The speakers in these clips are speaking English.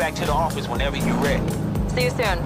back to the office whenever you're ready. See you soon.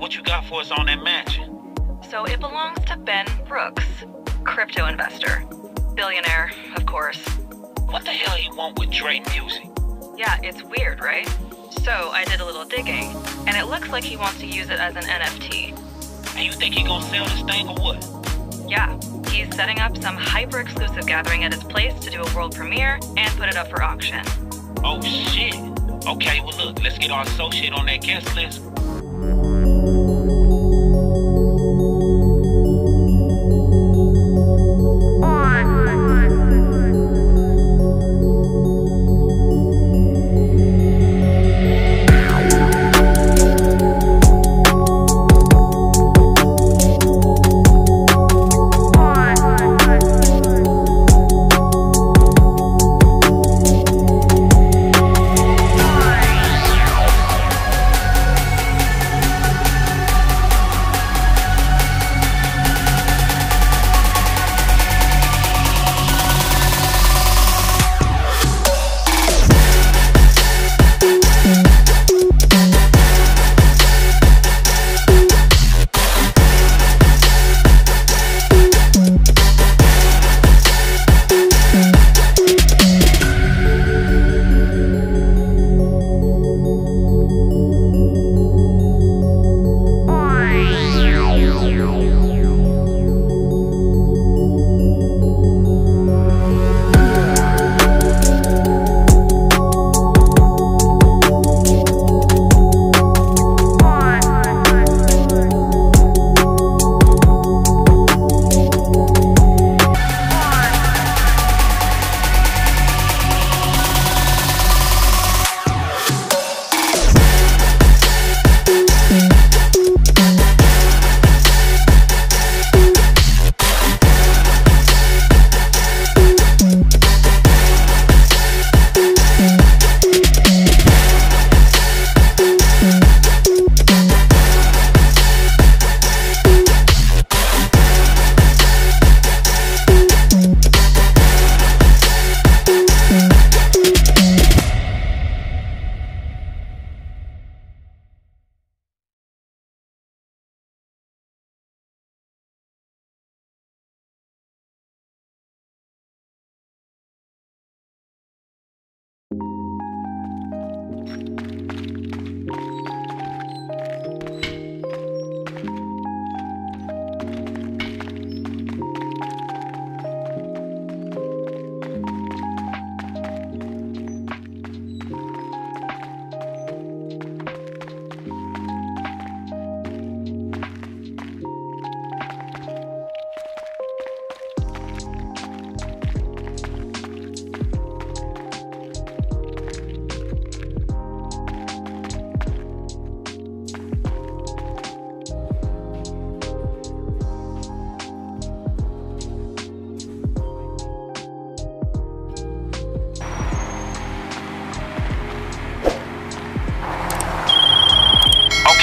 What you got for us on that mansion? So it belongs to Ben Brooks, crypto investor. Billionaire, of course. What the hell he want with Dre music? Yeah, it's weird, right? So I did a little digging, and it looks like he wants to use it as an NFT. And you think he gonna sell this thing or what? Yeah, he's setting up some hyper-exclusive gathering at his place to do a world premiere and put it up for auction. Oh shit. Okay, well look, let's get our associate on that guest list.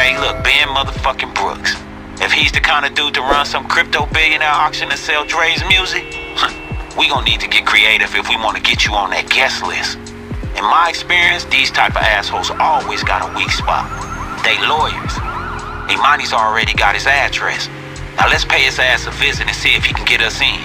Hey, look, Ben motherfucking Brooks. If he's the kind of dude to run some crypto billionaire auction and sell Dre's music, we gonna need to get creative if we want to get you on that guest list. In my experience, these type of assholes always got a weak spot. They lawyers. Imani's already got his address. Now let's pay his ass a visit and see if he can get us in.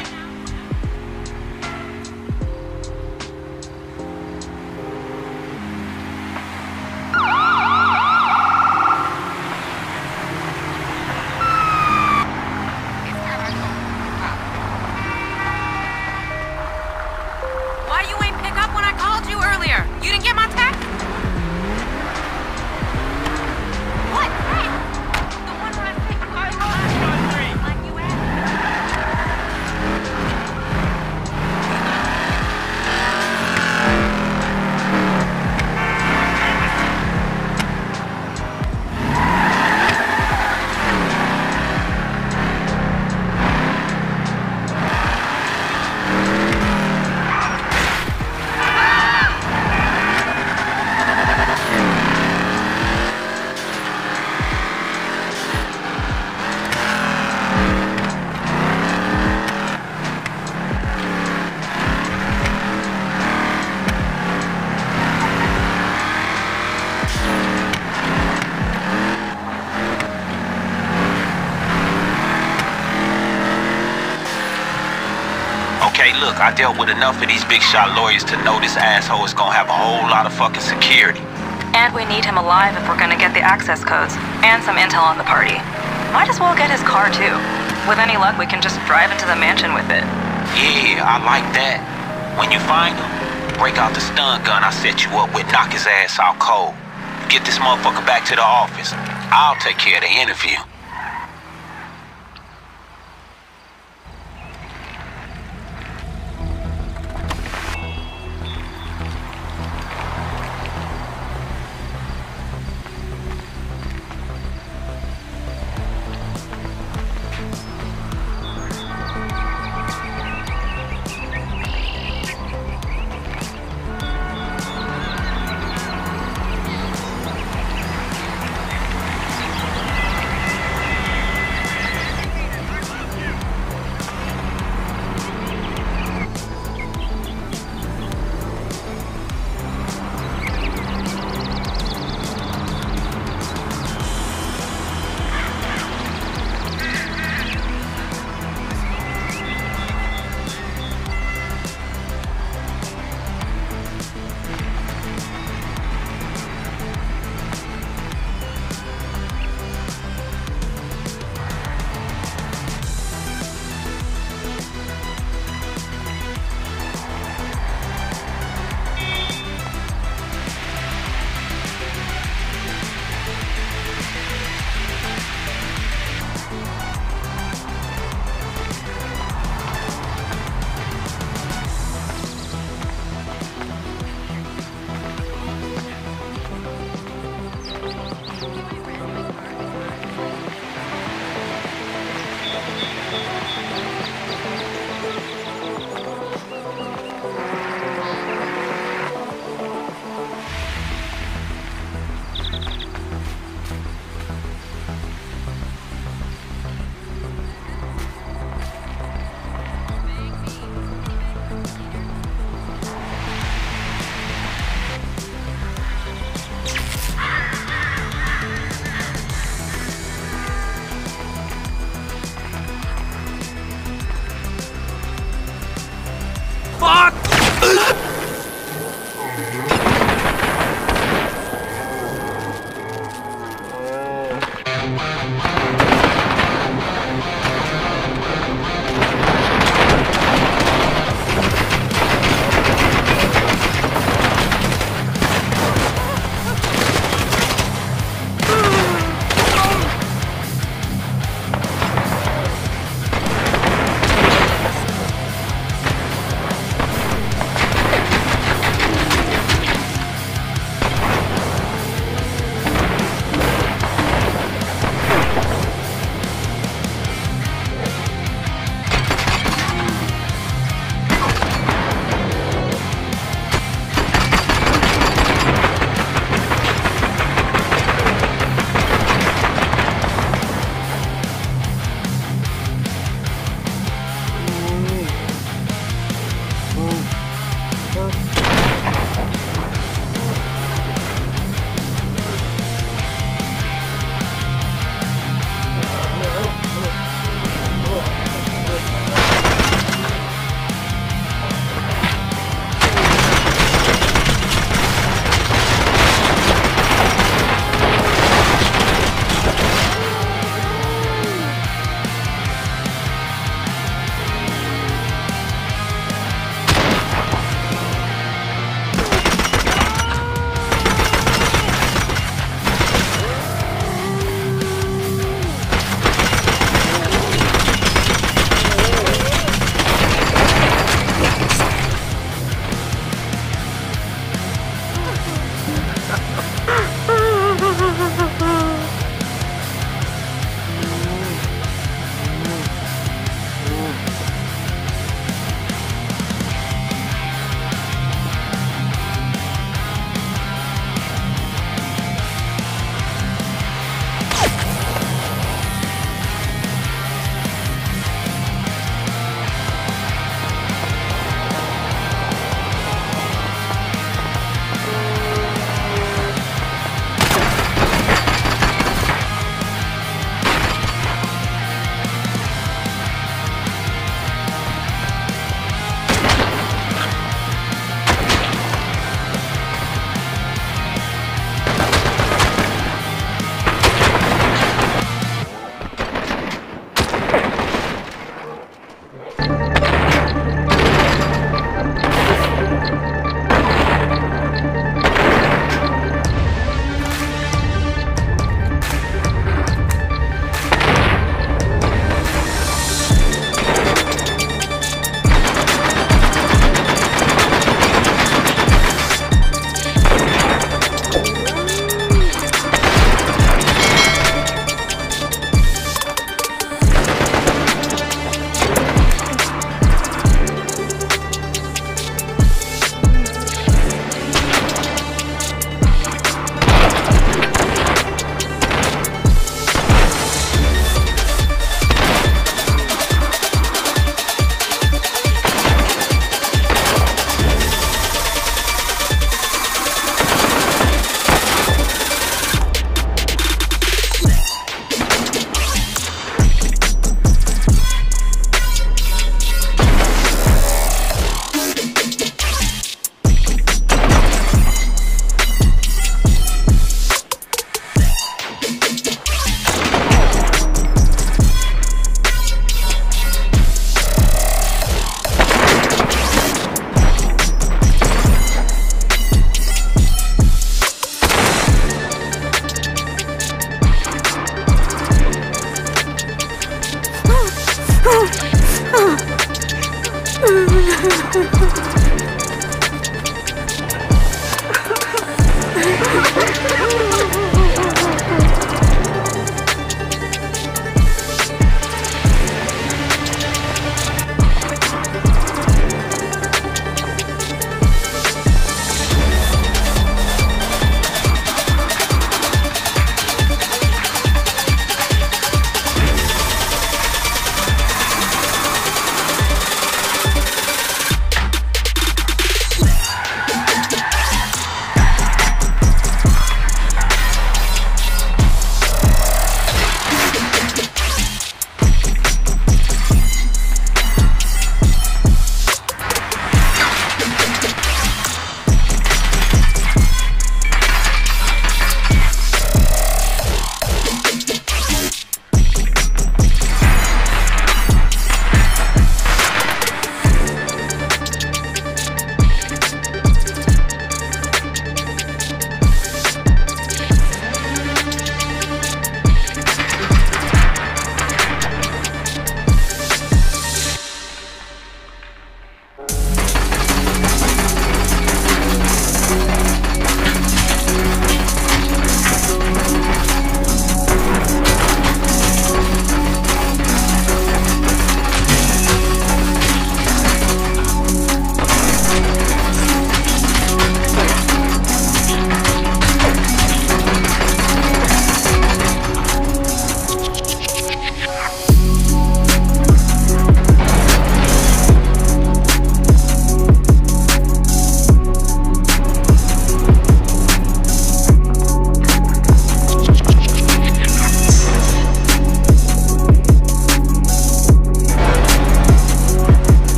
Okay, look, I dealt with enough of these big shot lawyers to know this asshole is gonna have a whole lot of fucking security. And we need him alive if we're gonna get the access codes and some intel on the party. Might as well get his car too. With any luck, we can just drive into the mansion with it. Yeah, I like that. When you find him, break out the stun gun I set you up with, knock his ass out cold. Get this motherfucker back to the office. I'll take care of the interview.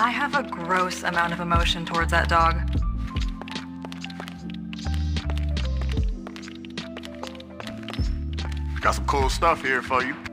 I have a gross amount of emotion towards that dog. Got some cool stuff here for you.